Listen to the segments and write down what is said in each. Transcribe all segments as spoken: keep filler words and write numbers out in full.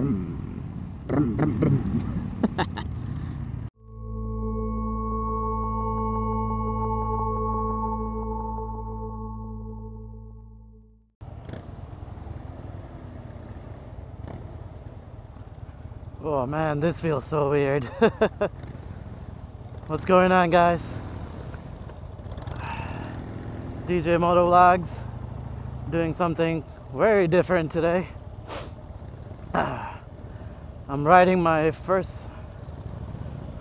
Oh man, this feels so weird. What's going on, guys? D J MotoVlogs doing something very different today. I'm riding my first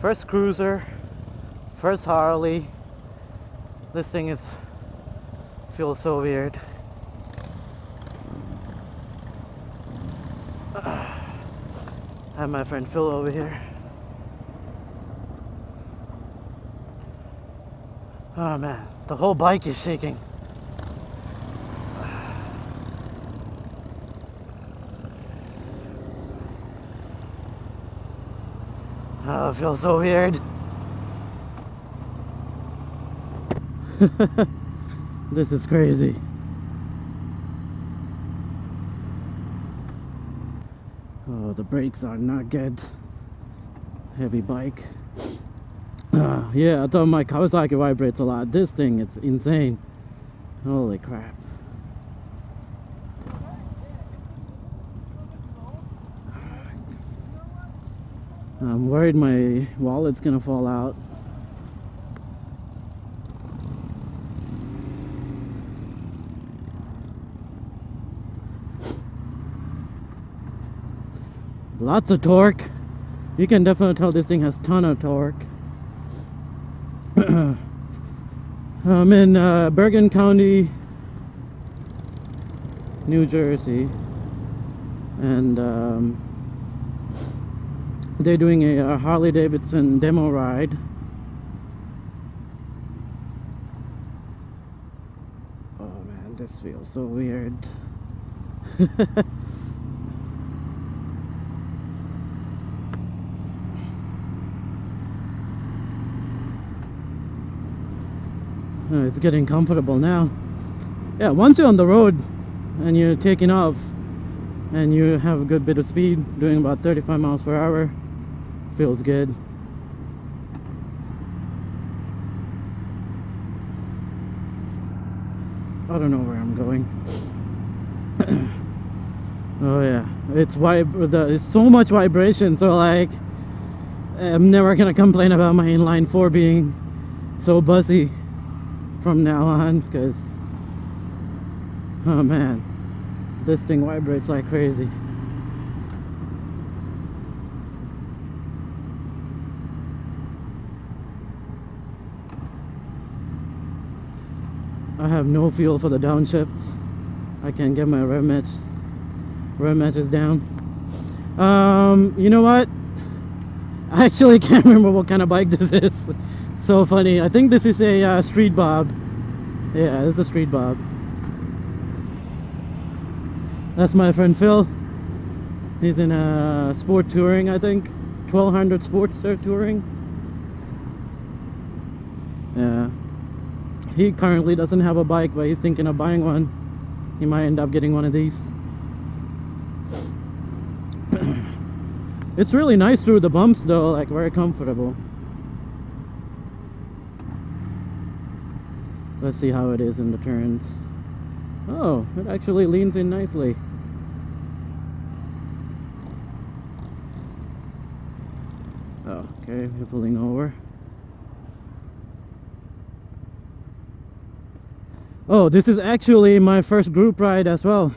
first cruiser, first Harley. This thing is feels so weird. I have my friend Phil over here. Oh man, the whole bike is shaking. Oh, it feels so weird. This is crazy. Oh, the brakes are not good. Heavy bike. Uh, yeah, I thought my Kawasaki vibrates a lot. This thing is insane. Holy crap. I'm worried my wallet's gonna fall out. Lots of torque. You can definitely tell this thing has a ton of torque. I'm in uh, Bergen County, New Jersey, and um, they're doing a, a Harley-Davidson demo ride. Oh man, this feels so weird. Oh, it's getting comfortable now. Yeah, once you're on the road and you're taking off and you have a good bit of speed, doing about thirty-five miles per hour, feels good. I don't know where I'm going. Oh yeah, it's vib- there's so much vibration, so like I'm never gonna complain about my inline four being so buzzy from now on, because oh man, this thing vibrates like crazy. I have no feel for the downshifts. I can't get my rev matches rev matches down. Um, you know what, I actually can't remember what kind of bike this is. So funny. I think this is a uh, Street Bob. Yeah, this is a Street Bob. That's my friend Phil. He's in a uh, sport touring, I think. twelve hundred Sportster touring. Yeah. He currently doesn't have a bike, but he's thinking of buying one. He might end up getting one of these. It's really nice through the bumps though, like very comfortable. Let's see how it is in the turns. Oh, it actually leans in nicely. Oh, okay, we're pulling over. Oh, this is actually my first group ride as well.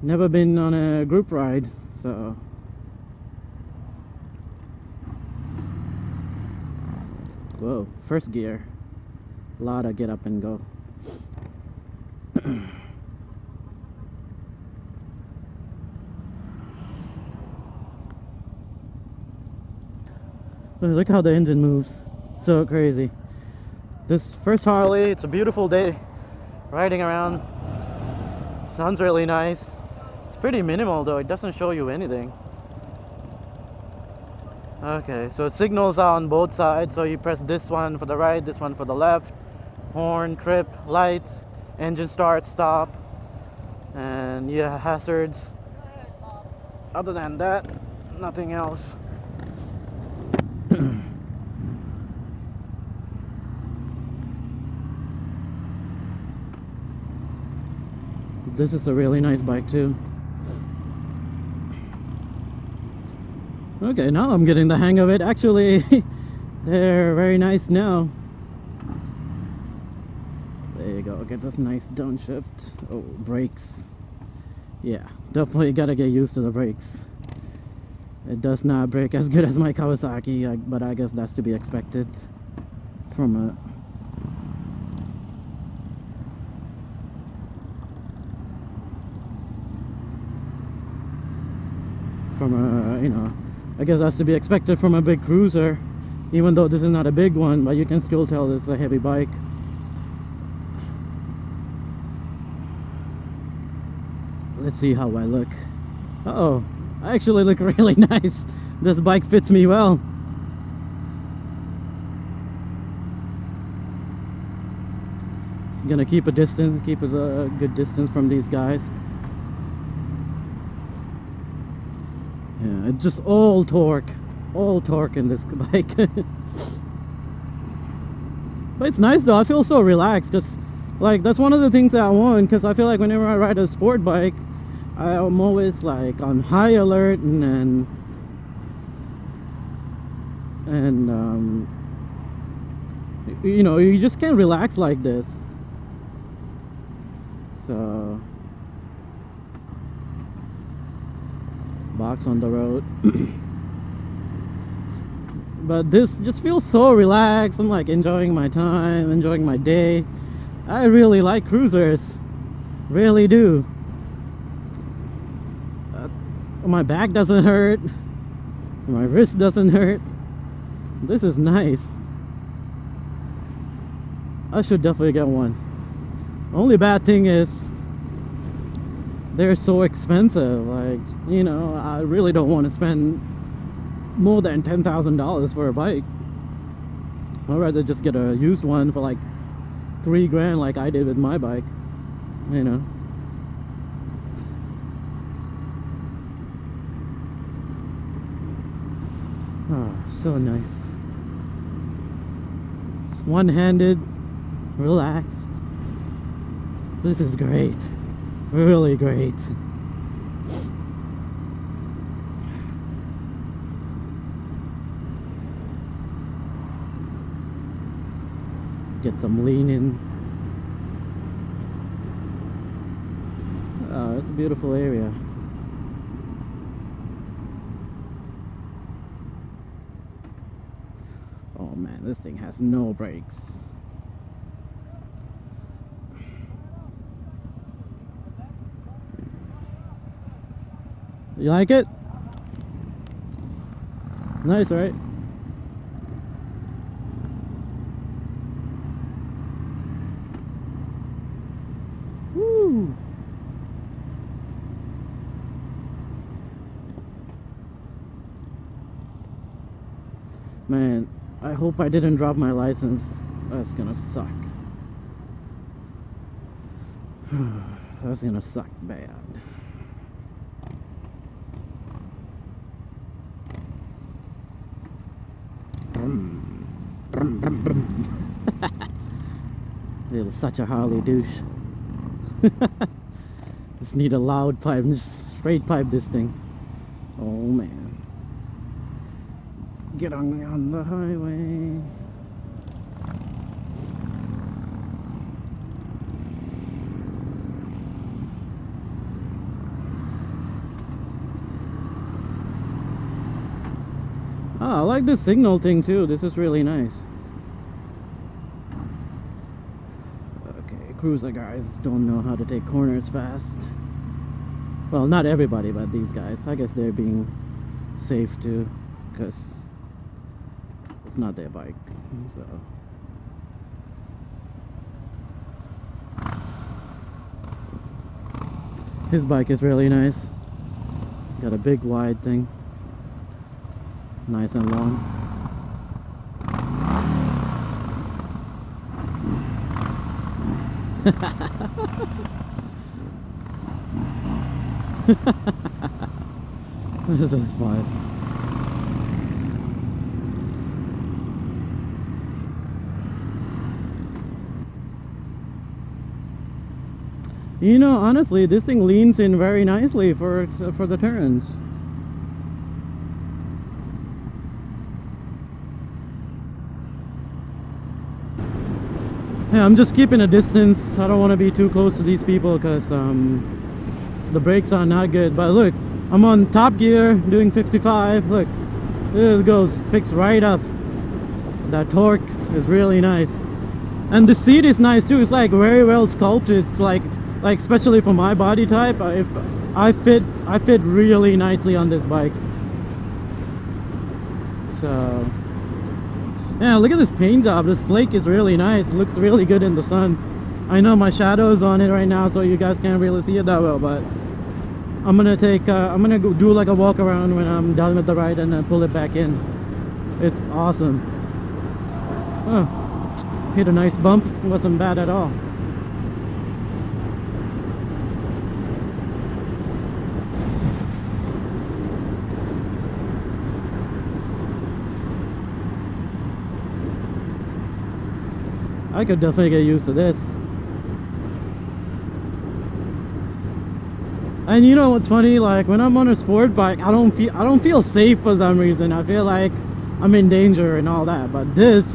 Never been on a group ride, so. Whoa, first gear. Lot of get up and go. Look how the engine moves. So crazy. This first Harley, it's a beautiful day. Riding around. Sounds really nice. It's pretty minimal though. It doesn't show you anything. Okay, so signals are on both sides. So you press this one for the right, this one for the left. Horn, trip, lights, engine start, stop, and yeah, hazards. other than that, nothing else. This is a really nice bike too. Okay, now I'm getting the hang of it. Actually, they're very nice now. There you go, get this nice downshift. Oh, brakes. Yeah, definitely gotta get used to the brakes. It does not brake as good as my Kawasaki, but I guess that's to be expected from a... From a, you know, I guess that's to be expected from a big cruiser, even though this is not a big one, but you can still tell this is a heavy bike. Let's see how I look. Uh-oh, I actually look really nice. This bike fits me well. It's gonna keep a distance, keep a good distance from these guys. Yeah, it's just all torque, all torque in this bike. But it's nice though, I feel so relaxed, because like that's one of the things that I want, because I feel like whenever I ride a sport bike, I'm always like on high alert and and, and um, you know, you just can't relax like this. So... box on the road. But this just feels so relaxed. I'm like enjoying my time, enjoying my day. I really like cruisers, really do. Uh, my back doesn't hurt, my wrist doesn't hurt. This is nice. I should definitely get one. Only bad thing is they're so expensive. Like, you know, I really don't want to spend more than ten thousand dollars for a bike. I'd rather just get a used one for like three grand, like I did with my bike, you know. Oh, so nice. One-handed, relaxed. This is great. Really great. Get some lean in. Oh, it's a beautiful area. Oh man, this thing has no brakes. You like it? Nice, right? Woo! Man, I hope I didn't drop my license. That's gonna suck. That's gonna suck bad. Little such a Harley douche. Just need a loud pipe, just straight pipe this thing. Oh man. Get on, on the highway. Ah, I like this signal thing too. This is really nice. Cruiser guys don't know how to take corners fast. Well, not everybody, but these guys. I guess they're being safe too, because it's not their bike. So his bike is really nice. Got a big wide thing, nice and long. This is fine. You know, honestly, this thing leans in very nicely for for the turns. Yeah, I'm just keeping a distance. I don't want to be too close to these people because um, the brakes are not good. But look, I'm on top gear doing fifty-five. Look, this goes, picks right up. That torque is really nice. And the seat is nice too. It's like very well sculpted. It's like, like especially for my body type, I, if I fit, I fit really nicely on this bike. So. Yeah, look at this paint job. This flake is really nice. It looks really good in the sun. I know my shadow's on it right now, so you guys can't really see it that well, but I'm gonna take uh, I'm gonna go do like a walk around when I'm done with the ride and then pull it back in. It's awesome. Oh, hit a nice bump. It wasn't bad at all. I could definitely get used to this. And you know what's funny, like when I'm on a sport bike, I don't feel I don't feel safe for some reason. I feel like I'm in danger and all that, but this,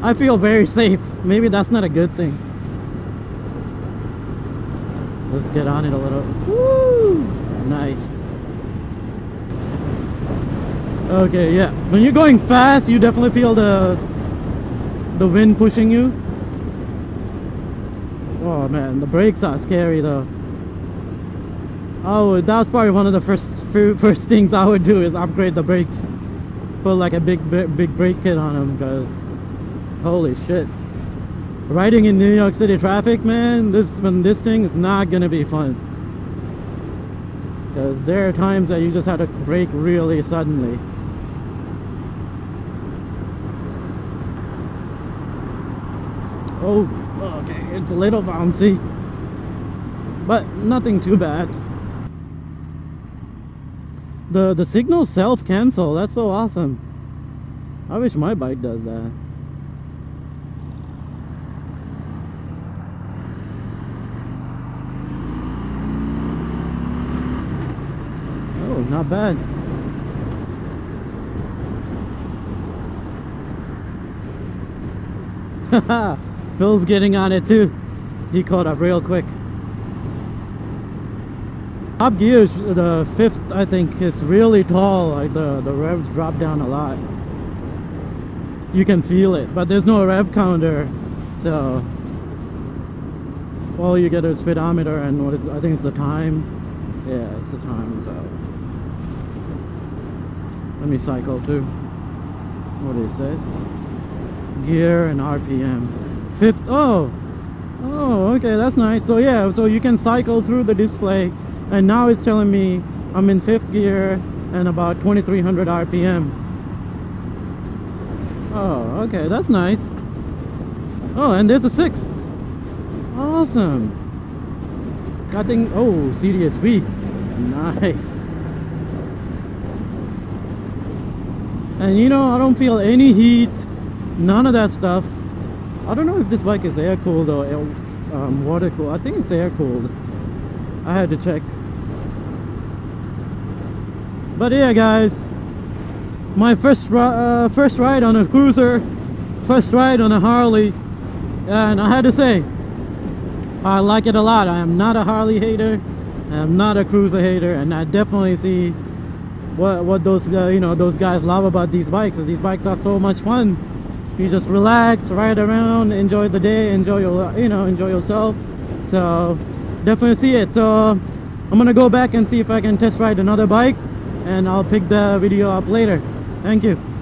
I feel very safe. Maybe that's not a good thing. Let's get on it a little. Woo! Nice. Okay, yeah. When you're going fast, you definitely feel the the wind pushing you. Oh man, the brakes are scary though. Oh, that's probably one of the first few, first things I would do is upgrade the brakes. Put like a big big brake kit on them because holy shit. Riding in New York City traffic, man, this when this thing is not gonna be fun. Because there are times that you just have to brake really suddenly. Oh, okay, it's a little bouncy, but nothing too bad. The the signals self-cancel, that's so awesome. I wish my bike does that. Oh, not bad. Haha. Phil's getting on it too. He caught up real quick. Top gear, the fifth, I think, is really tall. Like the, the revs drop down a lot. You can feel it, but there's no rev counter. So, all you get is speedometer and what is, I think it's the time. Yeah, it's the time, so. Let me cycle too. What is this? Gear and R P M. Fifth, oh, oh, okay, that's nice. So yeah, so you can cycle through the display, and now it's telling me I'm in fifth gear and about twenty-three hundred R P M. Oh, okay, that's nice. Oh, and there's a sixth. Awesome. I think, oh, C D S V. Nice. And you know, I don't feel any heat, none of that stuff. I don't know if this bike is air-cooled or air, um, water-cooled. I think it's air-cooled. I had to check. But yeah, guys. My first, uh, first ride on a cruiser. First ride on a Harley. And I had to say, I like it a lot. I am not a Harley hater. I am not a cruiser hater. And I definitely see what, what those, uh, you know, those guys love about these bikes. These bikes are so much fun. You just relax, ride around, enjoy the day, enjoy your, you know, enjoy yourself. So definitely see it. So I'm gonna go back and see if I can test ride another bike, and I'll pick the video up later. Thank you.